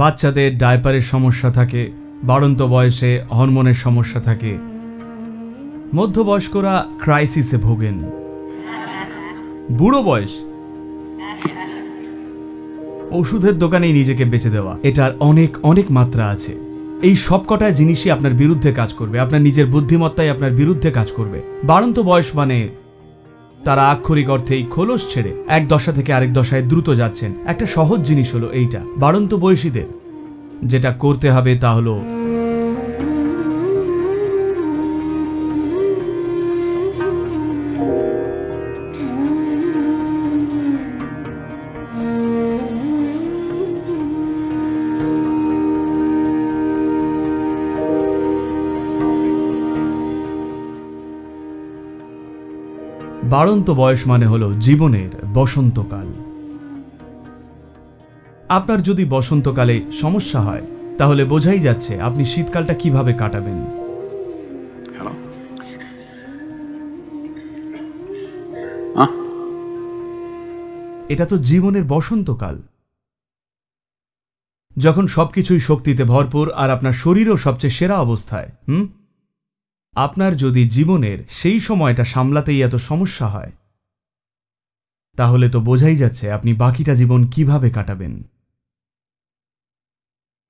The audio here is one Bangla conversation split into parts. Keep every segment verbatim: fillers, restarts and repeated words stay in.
বাচ্চাদের ডায়পারের সমস্যা থাকে, বাড়ন্ত বয়সে হরমোনের সমস্যা থাকে, মধ্যবয়স্করা ক্রাইসিসে ভোগেন, বুড়ো বয়স। ওষুধের দোকানেই নিজেকে বেঁচে দেওয়া, এটার অনেক অনেক মাত্রা আছে। এই সবকটা জিনিসই আপনার বিরুদ্ধে কাজ করবে, আপনার নিজের বুদ্ধিমত্তাই আপনার বিরুদ্ধে কাজ করবে। বাড়ন্ত বয়স মানে তারা আক্ষরিক অর্থেই খোলস ছেড়ে এক দশা থেকে আরেক দশায় দ্রুত যাচ্ছেন। একটা সহজ জিনিস হলো এইটা, বাড়ন্ত বয়সীদের যেটা করতে হবে তা হলো বাড়ন্ত বয়স মানে হলো জীবনের বসন্তকাল। আপনার যদি বসন্তকালে সমস্যা হয় তাহলে বোঝাই যাচ্ছে আপনি শীতকালটা কিভাবে কাটাবেন। এটা তো জীবনের বসন্তকাল, যখন সবকিছুই শক্তিতে ভরপুর আর আপনার শরীরও সবচেয়ে সেরা অবস্থায়। হুম আপনার যদি জীবনের সেই সময়টা সামলাতেই এত সমস্যা হয় তাহলে তো বোঝাই যাচ্ছে আপনি বাকিটা জীবন কিভাবে কাটাবেন।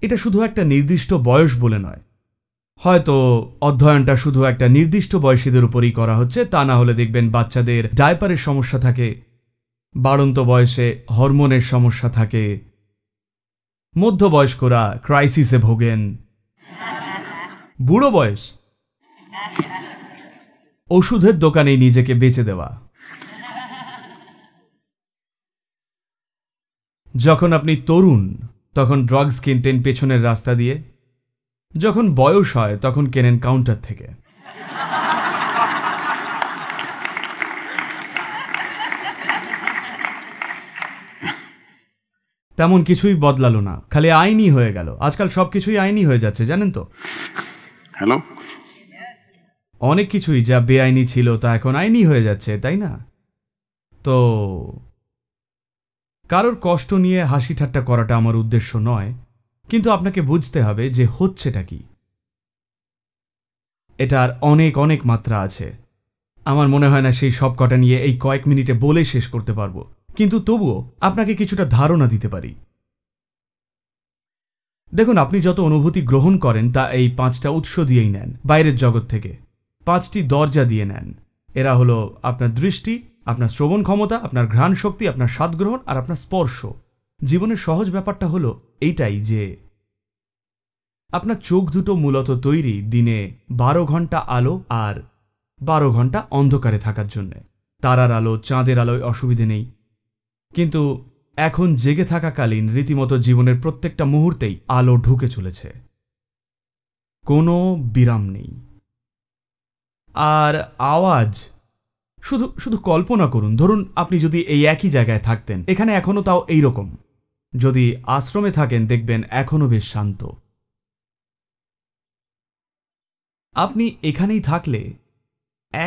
এটা শুধু একটা নির্দিষ্ট বয়স বলে নয়, হয়তো অধ্যয়নটা শুধু একটা নির্দিষ্ট বয়সীদের উপরই করা হচ্ছে, তা না হলে দেখবেন বাচ্চাদের ডায়পারের সমস্যা থাকে, বাড়ন্ত বয়সে হরমোনের সমস্যা থাকে, মধ্যবয়স্করা ক্রাইসিসে ভোগেন, বুড়ো বয়স। ওষুধের দোকানেই নিজেকে বেঁচে দেওয়া, যখন আপনি তরুণ তখন ড্রাগস কিনতেন পেছনের রাস্তা দিয়ে, যখন বয়স হয় তখন কেনেন কাউন্টার থেকে। তেমন কিছুই বদলালো না, খালি আইনি হয়ে গেল। আজকাল সবকিছুই আইনি হয়ে যাচ্ছে, জানেন তো। হ্যালো, অনেক কিছুই যা বেআইনি ছিল তা এখন আইনি হয়ে যাচ্ছে, তাই না? তো কারোর কষ্ট নিয়ে হাসি ঠাট্টা করাটা আমার উদ্দেশ্য নয়, কিন্তু আপনাকে বুঝতে হবে যে হচ্ছেটা কি। এটার অনেক অনেক মাত্রা আছে। আমার মনে হয় না সেই সব কটা নিয়ে এই কয়েক মিনিটে বলে শেষ করতে পারবো, কিন্তু তবুও আপনাকে কিছুটা ধারণা দিতে পারি। দেখুন, আপনি যত অনুভূতি গ্রহণ করেন তা এই পাঁচটা উৎস দিয়েই নেন, বাইরের জগৎ থেকে পাঁচটি দরজা দিয়ে নেন। এরা হলো আপনার দৃষ্টি, আপনার শ্রবণ ক্ষমতা, আপনার ঘ্রাণ শক্তি, আপনার স্বাদ গ্রহণ আর আপনার স্পর্শ। জীবনের সহজ ব্যাপারটা হলো এইটাই যে আপনার চোখ দুটো মূলত তৈরি দিনে বারো ঘন্টা আলো আর বারো ঘন্টা অন্ধকারে থাকার জন্যে। তারার আলো, চাঁদের আলোয় অসুবিধে নেই, কিন্তু এখন জেগে থাকাকালীন রীতিমতো জীবনের প্রত্যেকটা মুহূর্তেই আলো ঢুকে চলেছে, কোনো বিরাম নেই। আর আওয়াজ, শুধু শুধু কল্পনা করুন, ধরুন আপনি যদি এই একই জায়গায় থাকতেন, এখানে এখনও তাও এইরকম। যদি আশ্রমে থাকেন দেখবেন এখনও বেশ শান্ত। আপনি এখানেই থাকলে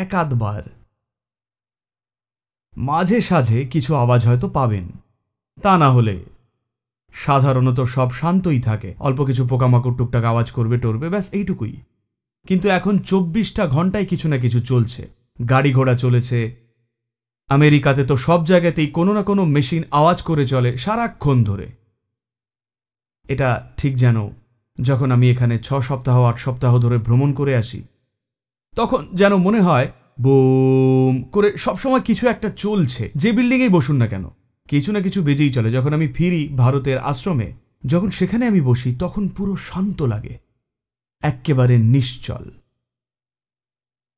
এক আধবার মাঝে সাঝে কিছু আওয়াজ হয়তো পাবেন, তা না হলে সাধারণত সব শান্তই থাকে। অল্প কিছু পোকামাকড় টুকটাক আওয়াজ করবে টরবে, ব্যাস এইটুকুই। কিন্তু এখন চব্বিশটা ঘন্টায় কিছু না কিছু চলছে, গাড়ি ঘোড়া চলেছে। আমেরিকাতে তো সব জায়গাতেই কোনো না কোনো মেশিন আওয়াজ করে চলে সারাক্ষণ ধরে। এটা ঠিক যেন যখন আমি এখানে ছ সপ্তাহ আট সপ্তাহ ধরে ভ্রমণ করে আসি, তখন যেন মনে হয় বুম করে সবসময় কিছু একটা চলছে। যে বিল্ডিংয়েই বসুন না কেন কিছু না কিছু বেজেই চলে। যখন আমি ফিরি ভারতের আশ্রমে, যখন সেখানে আমি বসি তখন পুরো শান্ত লাগে, একেবারে নিশ্চল।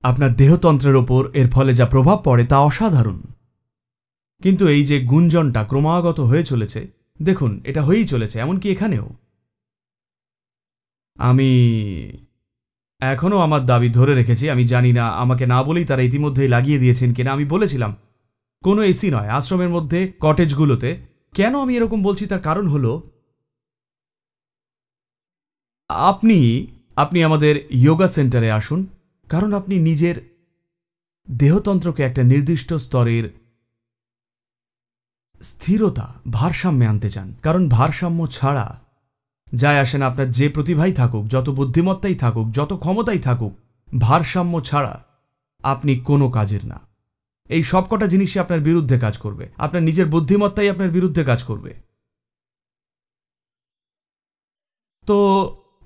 আপনার দেহতন্ত্রের ওপর এর ফলে যা প্রভাব পড়ে তা অসাধারণ। কিন্তু এই যে গুঞ্জনটা ক্রমাগত হয়ে চলেছে, দেখুন এটা হয়েই চলেছে, এমনকি এখানেও। আমি এখনও আমার দাবি ধরে রেখেছি, আমি জানি না আমাকে না বলেই তারা ইতিমধ্যেই লাগিয়ে দিয়েছেন কিনা। আমি বলেছিলাম কোনো এসি নয় আশ্রমের মধ্যে, কটেজগুলোতে। কেন আমি এরকম বলছি তার কারণ হলো আপনি আপনি আমাদের যোগা সেন্টারে আসুন, কারণ আপনি নিজের দেহতন্ত্রকে একটা নির্দিষ্ট স্তরের স্থিরতা, ভারসাম্যে আনতে চান। কারণ ভারসাম্য ছাড়া যায় আসে না। আপনার যে প্রতিভাই থাকুক, যত বুদ্ধিমত্তাই থাকুক, যত ক্ষমতাই থাকুক, ভারসাম্য ছাড়া আপনি কোনো কাজের না। এই সবকটা জিনিসই আপনার বিরুদ্ধে কাজ করবে। আপনার নিজের বুদ্ধিমত্তাই আপনার বিরুদ্ধে কাজ করবে। তো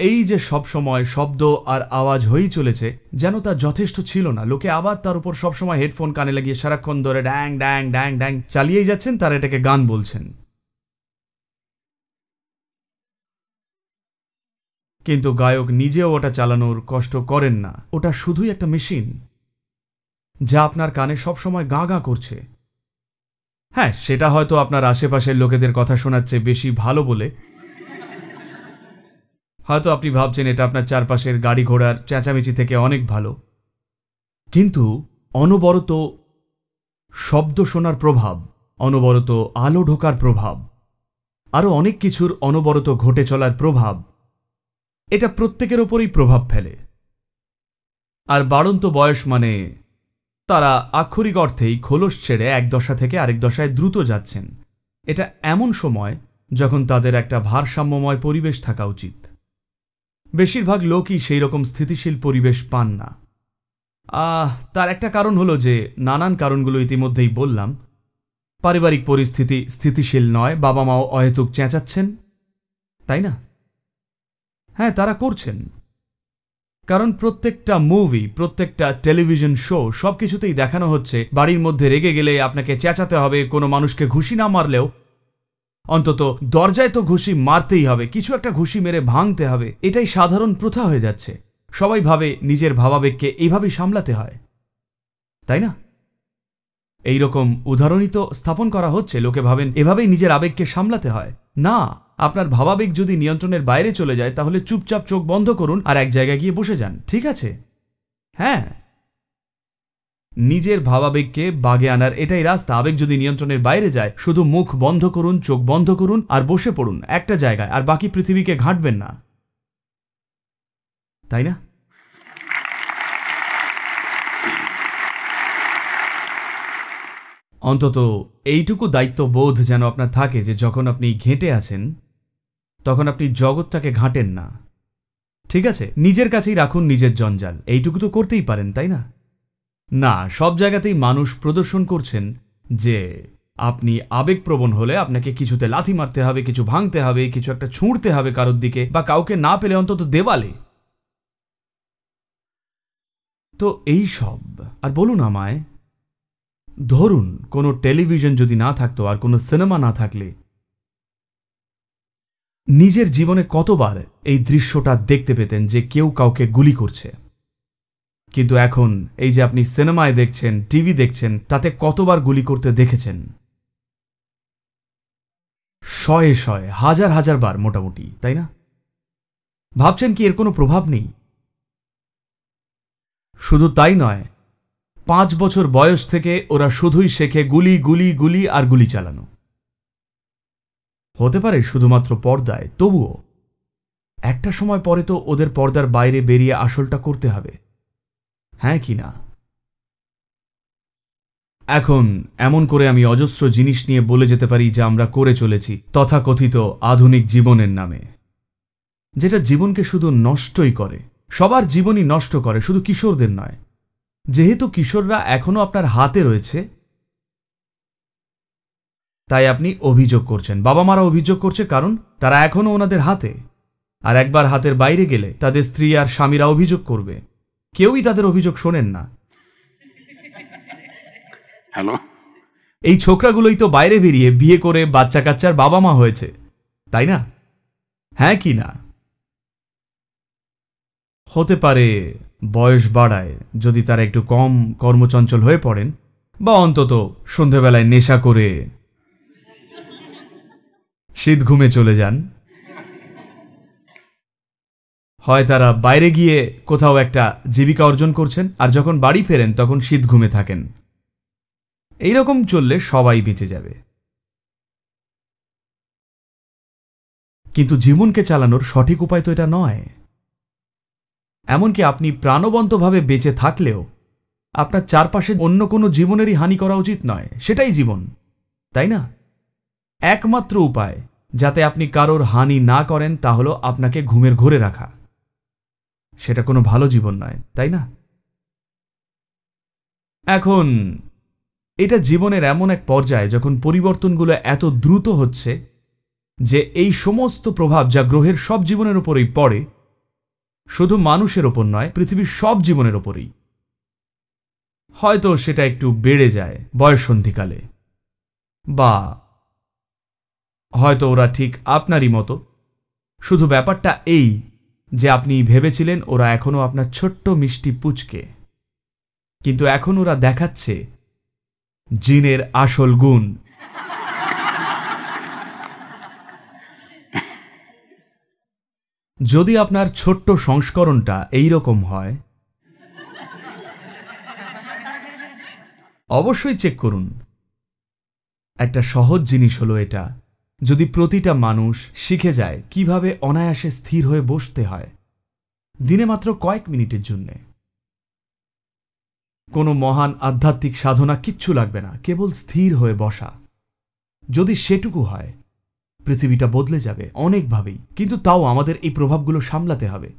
এই যে সব সময় শব্দ আর আওয়াজ হয়েই চলেছে, যেন তা যথেষ্ট ছিল না। লোকে আবার তার উপর সবসময় হেডফোন কানে লাগিয়ে সারাক্ষণ ধরে ড্যাং ড্যাং ড্যাং ড্যাং চালিয়েই যাচ্ছেন, তারা এটাকে গান বলছেন। কিন্তু গায়ক নিজেও ওটা চালানোর কষ্ট করেন না। ওটা শুধুই একটা মেশিন যা আপনার কানে সবসময় গা গা করছে। হ্যাঁ, সেটা হয়তো আপনার আশেপাশের লোকেদের কথা শোনাচ্ছে বেশি ভালো বলে। হয়তো আপনি ভাবছেন এটা আপনার চারপাশের গাড়ি ঘোড়ার চেঁচামেচি থেকে অনেক ভালো, কিন্তু অনবরত শব্দ শোনার প্রভাব, অনবরত আলো ঢোকার প্রভাব, আরও অনেক কিছুর অনবরত ঘটে চলার প্রভাব, এটা প্রত্যেকের ওপরেই প্রভাব ফেলে। আর বাড়ন্ত বয়স মানে তারা আক্ষরিক অর্থেই খোলস ছেড়ে এক দশা থেকে আরেক দশায় দ্রুত যাচ্ছেন। এটা এমন সময় যখন তাদের একটা ভারসাম্যময় পরিবেশ থাকা উচিত। বেশিরভাগ লোকই সেই রকম স্থিতিশীল পরিবেশ পান না। আহ তার একটা কারণ হলো যে নানান কারণগুলো ইতিমধ্যেই বললাম। পারিবারিক পরিস্থিতি স্থিতিশীল নয়, বাবা মাও অহেতুক চেঁচাচ্ছেন, তাই না? হ্যাঁ, তারা করছেন, কারণ প্রত্যেকটা মুভি, প্রত্যেকটা টেলিভিশন শো, সব কিছুতেই দেখানো হচ্ছে বাড়ির মধ্যে রেগে গেলে আপনাকে চেঁচাতে হবে। কোনো মানুষকে ঘুষি না মারলেও অন্তত দরজায় তো ঘুষি মারতেই হবে, কিছু একটা ঘুষি মেরে ভাঙতে হবে। এটাই সাধারণ প্রথা হয়ে যাচ্ছে। সবাই ভাবে নিজের ভাবাবেগকে এইভাবেই সামলাতে হয়, তাই না? এইরকম উদাহরণই তো স্থাপন করা হচ্ছে। লোকে ভাবেন এভাবেই নিজের আবেগকে সামলাতে হয়। না, আপনার ভাবাবেগ যদি নিয়ন্ত্রণের বাইরে চলে যায় তাহলে চুপচাপ চোখ বন্ধ করুন আর এক জায়গায় গিয়ে বসে যান, ঠিক আছে? হ্যাঁ, নিজের ভাবাবেগকে বাগে আনার এটাই রাস্তা। আবেগ যদি নিয়ন্ত্রণের বাইরে যায়, শুধু মুখ বন্ধ করুন, চোখ বন্ধ করুন আর বসে পড়ুন একটা জায়গায়, আর বাকি পৃথিবীকে ঘাঁটবেন না, তাই না? অন্তত এইটুকু দায়িত্ববোধ যেন আপনার থাকে যে যখন আপনি ঘেঁটে আছেন তখন আপনি জগৎটাকে ঘাঁটেন না, ঠিক আছে? নিজের কাছেই রাখুন নিজের জঞ্জাল। এইটুকু তো করতেই পারেন, তাই না? না, সব জায়গাতেই মানুষ প্রদর্শন করছেন যে আপনি আবেগপ্রবণ হলে আপনাকে কিছুতে লাথি মারতে হবে, কিছু ভাঙতে হবে, কিছু একটা ছুঁড়তে হবে কারোর দিকে, বা কাউকে না পেলে অন্তত দেওয়ালে। তো এই সব। আর বলুন আমায়, ধরুন কোনো টেলিভিশন যদি না থাকতো আর কোনো সিনেমা না থাকলে নিজের জীবনে কতবার এই দৃশ্যটা দেখতে পেতেন যে কেউ কাউকে গুলি করছে? কিন্তু এখন এই যে আপনি সিনেমায় দেখছেন, টিভি দেখছেন, তাতে কতবার গুলি করতে দেখেছেন? শয়ে শয়ে, হাজার হাজার বার মোটামুটি, তাই না? ভাবছেন কি এর কোনো প্রভাব নেই? শুধু তাই নয়, পাঁচ বছর বয়স থেকে ওরা শুধুই শেখে গুলি গুলি গুলি আর গুলি চালানো। হতে পারে শুধুমাত্র পর্দায়, তবুও একটা সময় পরে তো ওদের পর্দার বাইরে বেরিয়ে আসলটা করতে হবে, হ্যাঁ কি না? এখন এমন করে আমি অজস্র জিনিস নিয়ে বলে যেতে পারি যা আমরা করে চলেছি তথাকথিত আধুনিক জীবনের নামে, যেটা জীবনকে শুধু নষ্টই করে। সবার জীবনই নষ্ট করে, শুধু কিশোরদের নয়। যেহেতু কিশোররা এখনও আপনার হাতে রয়েছে, তাই আপনি অভিযোগ করছেন, বাবা মারা অভিযোগ করছে, কারণ তারা এখনও ওনাদের হাতে। আর একবার হাতের বাইরে গেলে তাদের স্ত্রী আর স্বামীরা অভিযোগ করবে। কেউই তাদের অভিযোগ শোনেন না। হ্যালো, এই ছোকরাগুলোই তো বাইরে বেরিয়ে বিয়ে করে বাচ্চা কাচ্চার বাবা মা হয়েছে, তাই না? হ্যাঁ কি না? হতে পারে বয়স বাড়ায় যদি তারা একটু কম কর্মচঞ্চল হয়ে পড়েন, বা অন্তত সন্ধেবেলায় নেশা করে শীত ঘুমে চলে যান। হয় তারা বাইরে গিয়ে কোথাও একটা জীবিকা অর্জন করছেন, আর যখন বাড়ি ফেরেন তখন শীত ঘুমে থাকেন। এইরকম চললে সবাই বেঁচে যাবে। কিন্তু জীবনকে চালানোর সঠিক উপায় তো এটা নয়। এমনকি আপনি প্রাণবন্তভাবে বেঁচে থাকলেও আপনার চারপাশে অন্য কোনো জীবনেরই হানি করা উচিত নয়। সেটাই জীবন, তাই না? একমাত্র উপায় যাতে আপনি কারোর হানি না করেন তা হলো আপনাকে ঘুমের ঘোরে রাখা। সেটা কোনো ভালো জীবন নয়, তাই না? এখন এটা জীবনের এমন এক পর্যায়ে যখন পরিবর্তনগুলো এত দ্রুত হচ্ছে যে এই সমস্ত প্রভাব যা গ্রহের সব জীবনের উপরেই পড়ে, শুধু মানুষের ওপর নয়, পৃথিবীর সব জীবনের ওপরেই, হয়তো সেটা একটু বেড়ে যায় বয়সন্ধিকালে, বা হয়তো ওরা ঠিক আপনারই মতো। শুধু ব্যাপারটা এই যে আপনি ভেবেছিলেন ওরা এখনও আপনার ছোট্ট মিষ্টি পুচকে, কিন্তু এখন ওরা দেখাচ্ছে জিনের আসল গুণ। যদি আপনার ছোট্ট সংস্করণটা এইরকম হয়, অবশ্যই চেক করুন। একটা সহজ জিনিস হলো এটা, যদি প্রতিটা মানুষ শিখে যায় কিভাবে অনায়াসে স্থির হয়ে বসতে হয়, দিনে মাত্র কয়েক মিনিটের জন্যে। কোনো মহান আধ্যাত্মিক সাধনা কিচ্ছু লাগবে না, কেবল স্থির হয়ে বসা। যদি সেটুকু হয়, পৃথিবীটা বদলে যাবে অনেকভাবেই। কিন্তু তাও আমাদের এই প্রভাবগুলো সামলাতে হবে।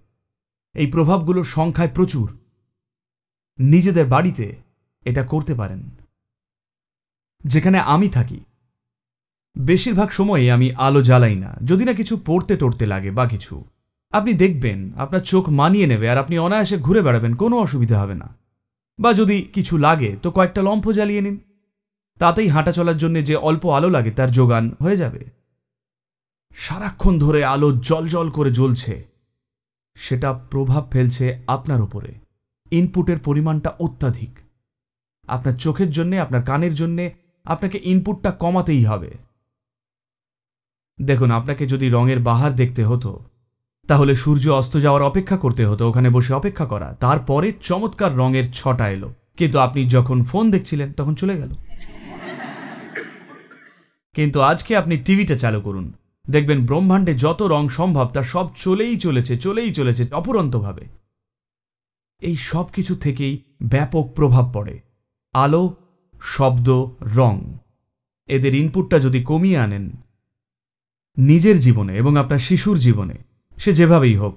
এই প্রভাবগুলো সংখ্যায় প্রচুর। নিজেদের বাড়িতে এটা করতে পারেন। যেখানে আমি থাকি, বেশিরভাগ সময়ই আমি আলো জ্বালাই না, যদি না কিছু পড়তে টড়তে লাগে বা কিছু। আপনি দেখবেন আপনার চোখ মানিয়ে নেবে আর আপনি অনায়াসে ঘুরে বেড়াবেন, কোনো অসুবিধা হবে না। বা যদি কিছু লাগে তো কয়েকটা লম্ফ জ্বালিয়ে নিন, তাতেই হাঁটা চলার জন্য যে অল্প আলো লাগে তার যোগান হয়ে যাবে। সারাক্ষণ ধরে আলো জ্বলজ্বল করে জ্বলছে, সেটা প্রভাব ফেলছে আপনার উপরে। ইনপুটের পরিমাণটা অত্যাধিক। আপনার চোখের জন্যে, আপনার কানের জন্যে আপনাকে ইনপুটটা কমাতেই হবে। দেখুন, আপনাকে যদি রঙের বাহার দেখতে হতো তাহলে সূর্য অস্ত যাওয়ার অপেক্ষা করতে হতো, ওখানে বসে অপেক্ষা করা, তারপরে চমৎকার রঙের ছটা এলো। কিন্তু আপনি যখন ফোন দেখছিলেন তখন চলে গেল। কিন্তু আজকে আপনি টিভিটা চালু করুন, দেখবেন ব্রহ্মাণ্ডে যত রং সম্ভব তা সব চলেই চলেছে চলেই চলেছে অপুরন্তভাবে। এই সব কিছু থেকেই ব্যাপক প্রভাব পড়ে। আলো, শব্দ, রং, এদের ইনপুটটা যদি কমিয়ে আনেন নিজের জীবনে এবং আপনার শিশুর জীবনে, সে যেভাবেই হোক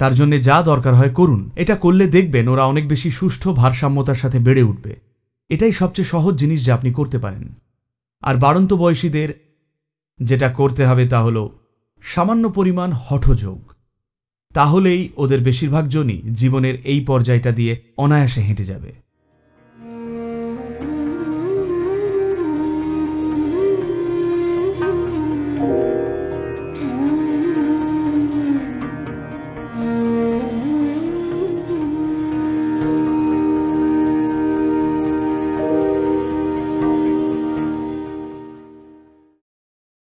তার জন্য যা দরকার হয় করুন। এটা করলে দেখবেন ওরা অনেক বেশি সুষ্ঠু ভারসাম্যতার সাথে বেড়ে উঠবে। এটাই সবচেয়ে সহজ জিনিস যা আপনি করতে পারেন। আর বাড়ন্ত বয়সীদের যেটা করতে হবে তা হল সামান্য পরিমাণ হঠযোগ। তাহলেই ওদের বেশিরভাগ জনই জীবনের এই পর্যায়টা দিয়ে অনায়াসে হেঁটে যাবে।